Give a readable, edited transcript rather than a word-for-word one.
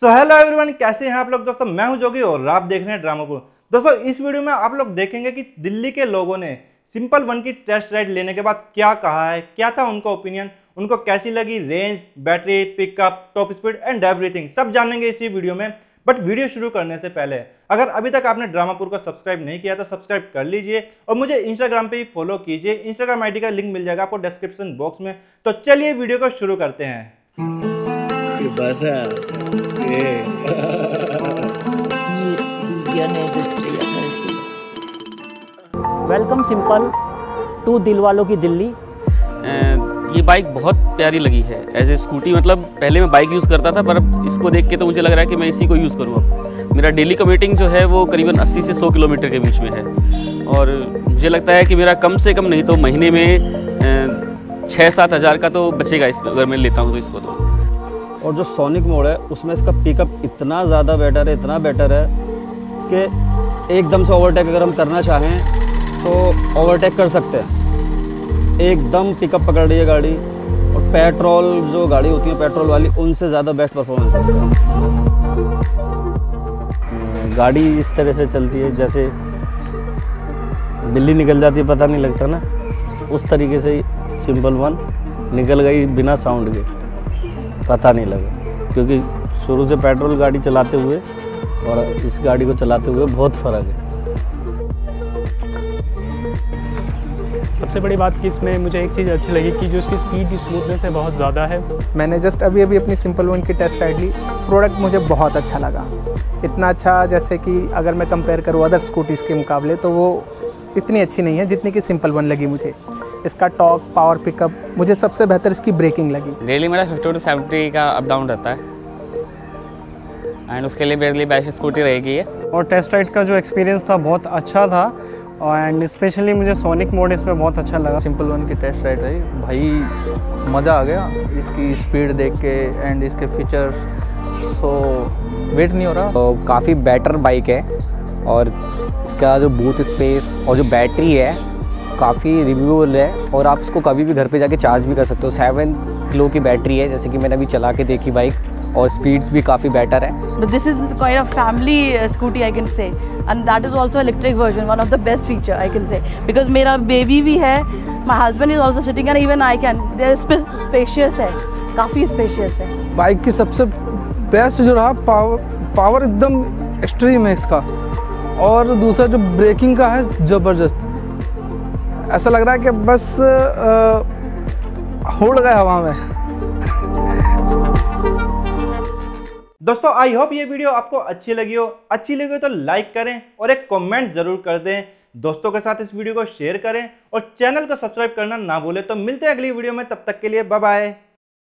So hello everyone, कैसे हैं आप लोग दोस्तों। मैं हूं जोगी और आप देख रहे हैं ड्रामापुर। दोस्तों इस वीडियो में आप लोग देखेंगे कि दिल्ली के लोगों ने सिंपल वन की टेस्ट राइड लेने के बाद क्या कहा है, क्या था उनका ओपिनियन, उनको कैसी लगी range, battery, pickup, top speed and everything, सब जानेंगे इसी वीडियो में। बट वीडियो शुरू करने से पहले अगर अभी तक आपने ड्रामापुर को सब्सक्राइब नहीं किया तो सब्सक्राइब कर लीजिए और मुझे इंस्टाग्राम पे फॉलो कीजिए। इंस्टाग्राम आईडी का लिंक मिल जाएगा आपको डिस्क्रिप्शन बॉक्स में। तो चलिए वीडियो को शुरू करते हैं। वेलकम सिंपल टू दिल वालों की दिल्ली। ये बाइक बहुत प्यारी लगी है एज ए स्कूटी। मतलब पहले मैं बाइक यूज़ करता था, पर अब इसको देख के तो मुझे लग रहा है कि मैं इसी को यूज़ करूँ। अब मेरा डेली कम्यूटिंग जो है वो करीबन 80 से 100 किलोमीटर के बीच में है और मुझे लगता है कि मेरा कम से कम नहीं तो महीने में 6-7 हज़ार का तो बचेगा इसमें, अगर मैं लेता हूँ तो इसको। तो और जो सोनिक मोड है उसमें इसका पिकअप इतना ज़्यादा बेटर है, इतना बेटर है कि एकदम से ओवरटेक अगर हम करना चाहें तो ओवरटेक कर सकते हैं। एकदम पिकअप पकड़ रही है गाड़ी और पेट्रोल जो गाड़ी होती है पेट्रोल वाली उनसे ज़्यादा बेस्ट परफॉर्मेंस है। गाड़ी इस तरह से चलती है जैसे दिल्ली निकल जाती है, पता नहीं लगता ना, उस तरीके से सिंपल वन निकल गई बिना साउंड के, पता नहीं लगा। क्योंकि शुरू से पेट्रोल गाड़ी चलाते हुए और इस गाड़ी को चलाते हुए बहुत फ़र्क है। सबसे बड़ी बात कि इसमें मुझे एक चीज़ अच्छी लगी कि जो इसकी स्पीड की स्मूथनेस है बहुत ज़्यादा है। मैंने जस्ट अभी अपनी सिंपल वन की टेस्ट राइड ली। प्रोडक्ट मुझे बहुत अच्छा लगा, इतना अच्छा जैसे कि अगर मैं कंपेयर करूँ अदर स्कूटीज़ के मुकाबले तो वो इतनी अच्छी नहीं है जितनी कि सिंपल वन लगी मुझे। इसका टॉर्क, पावर, पिकअप, मुझे सबसे बेहतर इसकी ब्रेकिंग लगी। डेली मेरा 50 से 70 का अप डाउन रहता है एंड उसके लिए मेरे लिए बेस्ट स्कूटी रहेगी। और टेस्ट राइड का जो एक्सपीरियंस था बहुत अच्छा था एंड स्पेशली मुझे सोनिक मोड इसमें बहुत अच्छा लगा। सिंपल वन की टेस्ट राइड रही, भाई मज़ा आ गया इसकी स्पीड देख के एंड इसके फीचर्स। सो वेट नहीं हो रहा, काफ़ी बेटर बाइक है और इसका जो बूट स्पेस और जो बैटरी है काफ़ी रिव्यूएबल है और आप इसको कभी भी घर पे जाके चार्ज भी कर सकते हो। 7 किलो की बैटरी है, जैसे कि मैंने अभी चला के देखी बाइक, और स्पीड्स भी काफ़ी बेटर है। This is kind of family scooty I can say and that is also electric version, one of the best feature I can say, because मेरा baby भी है, my husband is also sitting and even I can, they're spacious है, काफ़ी spacious है। Bike की सबसे best जो रहा पावर एकदम एक्सट्रीम है इसका, और दूसरा जो ब्रेकिंग का है ज़बरदस्त, ऐसा लग रहा है कि बस होड़ गया हवा में। दोस्तों आई होप ये वीडियो आपको अच्छी लगी हो तो लाइक करें और एक कमेंट जरूर कर दें। दोस्तों के साथ इस वीडियो को शेयर करें और चैनल को सब्सक्राइब करना ना भूलें। तो मिलते हैं अगली वीडियो में, तब तक के लिए बाय बाय।